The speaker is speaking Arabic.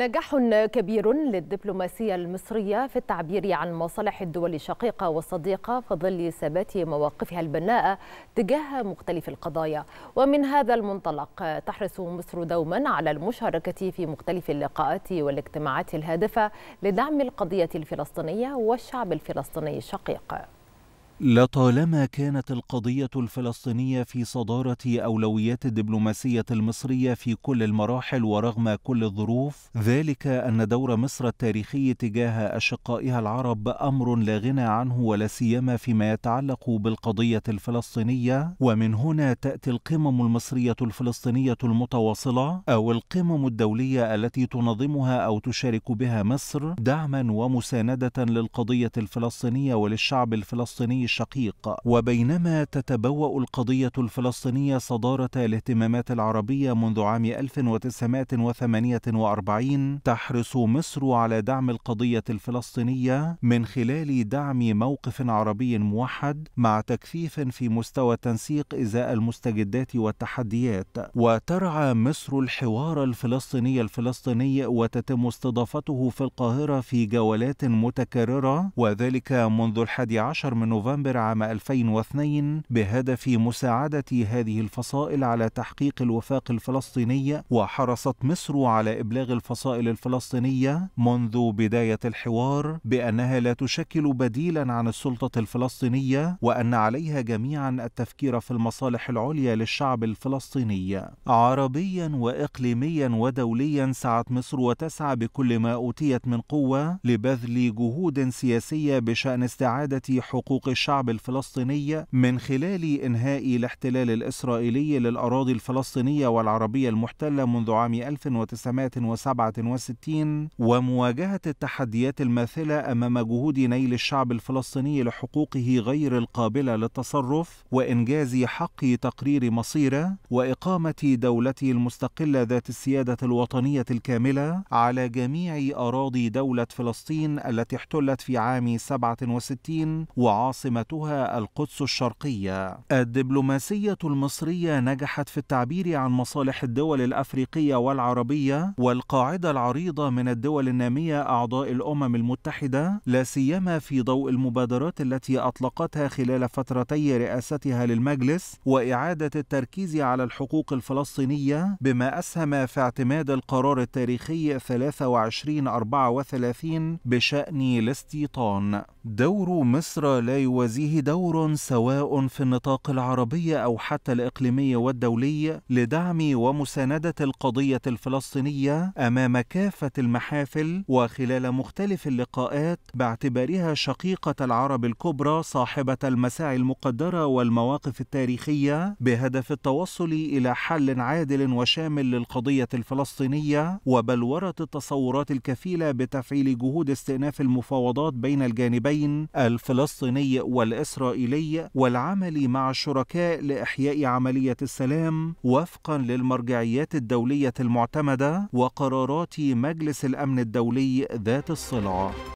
نجاح كبير للدبلوماسية المصرية في التعبير عن مصالح الدول الشقيقة والصديقة في ظل ثبات مواقفها البناءة تجاه مختلف القضايا. ومن هذا المنطلق تحرص مصر دوما على المشاركة في مختلف اللقاءات والاجتماعات الهادفة لدعم القضية الفلسطينية والشعب الفلسطيني الشقيق. لطالما كانت القضية الفلسطينية في صدارة أولويات الدبلوماسية المصرية في كل المراحل ورغم كل الظروف، ذلك أن دور مصر التاريخي تجاه أشقائها العرب أمر لا غنى عنه ولا سيما فيما يتعلق بالقضية الفلسطينية. ومن هنا تأتي القمم المصرية الفلسطينية المتواصلة أو القمم الدولية التي تنظمها أو تشارك بها مصر دعما ومساندة للقضية الفلسطينية وللشعب الفلسطيني الشقيق. وبينما تتبوأ القضية الفلسطينية صدارة الاهتمامات العربية منذ عام 1948، تحرص مصر على دعم القضية الفلسطينية من خلال دعم موقف عربي موحد مع تكثيف في مستوى التنسيق إزاء المستجدات والتحديات. وترعى مصر الحوار الفلسطيني وتتم استضافته في القاهرة في جولات متكررة، وذلك منذ 11 من نوفمبر عام 2002 بهدف مساعدة هذه الفصائل على تحقيق الوفاق الفلسطيني. وحرصت مصر على إبلاغ الفصائل الفلسطينية منذ بداية الحوار بأنها لا تشكل بديلا عن السلطة الفلسطينية وأن عليها جميعا التفكير في المصالح العليا للشعب الفلسطيني عربيا وإقليميا ودوليا. سعت مصر وتسعى بكل ما أوتيت من قوة لبذل جهود سياسية بشأن استعادة حقوق الشعب الفلسطيني من خلال إنهاء الاحتلال الإسرائيلي للأراضي الفلسطينية والعربية المحتلة منذ عام 1967 ومواجهة التحديات الماثلة أمام جهود نيل الشعب الفلسطيني لحقوقه غير القابلة للتصرف وإنجاز حق تقرير مصيره وإقامة دولته المستقلة ذات السيادة الوطنية الكاملة على جميع أراضي دولة فلسطين التي احتلت في عام 67 وعاصمتها القدس الشرقية. الدبلوماسية المصرية نجحت في التعبير عن مصالح الدول الأفريقية والعربية والقاعدة العريضة من الدول النامية أعضاء الأمم المتحدة، لا سيما في ضوء المبادرات التي أطلقتها خلال فترتي رئاستها للمجلس وإعادة التركيز على الحقوق الفلسطينية، بما أسهم في اعتماد القرار التاريخي 2334 بشأن الاستيطان. دور مصر لا يوازيه دور سواء في النطاق العربي أو حتى الإقليمي والدولي لدعم ومساندة القضية الفلسطينية أمام كافة المحافل وخلال مختلف اللقاءات باعتبارها شقيقة العرب الكبرى صاحبة المساعي المقدرة والمواقف التاريخية بهدف التوصل إلى حل عادل وشامل للقضية الفلسطينية وبلورة التصورات الكفيلة بتفعيل جهود استئناف المفاوضات بين الجانبين الفلسطيني والإسرائيلي والعمل مع الشركاء لإحياء عملية السلام وفقا للمرجعيات الدولية المعتمدة وقرارات مجلس الأمن الدولي ذات الصلة.